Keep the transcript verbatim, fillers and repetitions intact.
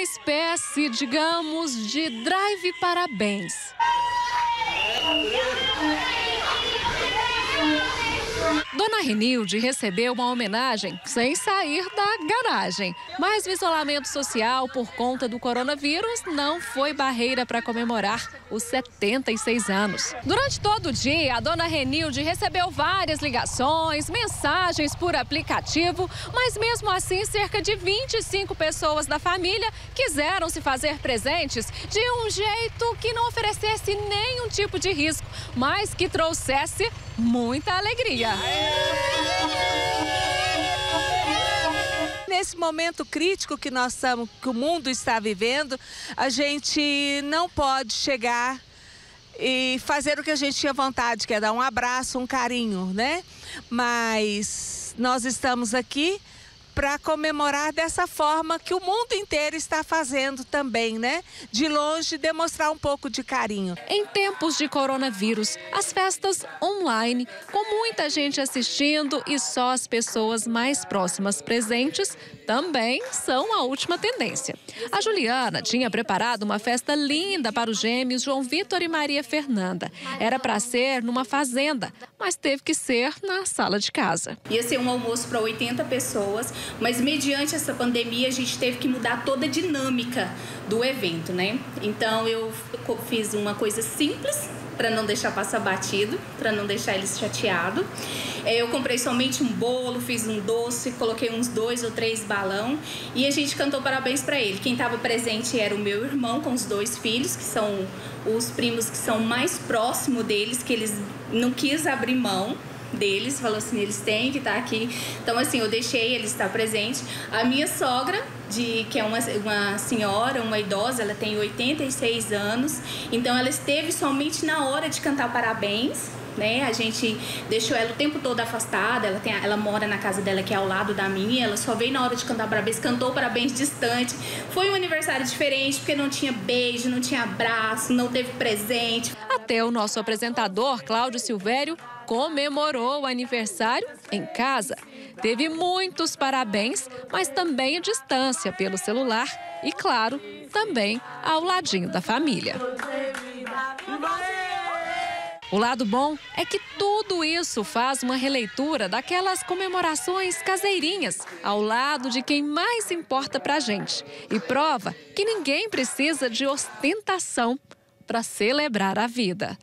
uma espécie, digamos, de drive para bens. Dona Renilde recebeu uma homenagem sem sair da garagem. Mas o isolamento social por conta do coronavírus não foi barreira para comemorar os setenta e seis anos. Durante todo o dia, a Dona Renilde recebeu várias ligações, mensagens por aplicativo, mas mesmo assim cerca de vinte e cinco pessoas da família quiseram se fazer presentes de um jeito que não oferecesse nenhum tipo de risco, mas que trouxesse muita alegria. Nesse momento crítico que nós estamos, que o mundo está vivendo, a gente não pode chegar e fazer o que a gente tinha vontade, que é dar um abraço, um carinho, né? Mas nós estamos aqui para comemorar dessa forma que o mundo inteiro está fazendo também, né? De longe, demonstrar um pouco de carinho. Em tempos de coronavírus, as festas online, com muita gente assistindo e só as pessoas mais próximas presentes, também são a última tendência. A Juliana tinha preparado uma festa linda para os gêmeos João Vitor e Maria Fernanda. Era para ser numa fazenda, mas teve que ser na sala de casa. Ia ser um almoço para oitenta pessoas, mas mediante essa pandemia a gente teve que mudar toda a dinâmica do evento, né? Então eu fiz uma coisa simples para não deixar passar batido, para não deixar eles chateados. Eu comprei somente um bolo, fiz um doce, coloquei uns dois ou três balão e a gente cantou parabéns para ele. Quem estava presente era o meu irmão com os dois filhos, que são os primos que são mais próximos deles, que eles não quis abrir mão deles, falou assim, eles têm que estar aqui. Então, assim, eu deixei ele estar presente. A minha sogra, de, que é uma, uma senhora, uma idosa, ela tem oitenta e seis anos, então ela esteve somente na hora de cantar parabéns, né? A gente deixou ela o tempo todo afastada, ela, tem, ela mora na casa dela, que é ao lado da minha, ela só veio na hora de cantar parabéns, cantou parabéns distante. Foi um aniversário diferente, porque não tinha beijo, não tinha abraço, não teve presente. Até o nosso apresentador, Cláudio Silvério, comemorou o aniversário em casa. Teve muitos parabéns, mas também à distância, pelo celular e, claro, também ao ladinho da família. O lado bom é que tudo isso faz uma releitura daquelas comemorações caseirinhas, ao lado de quem mais importa pra gente. E prova que ninguém precisa de ostentação para celebrar a vida.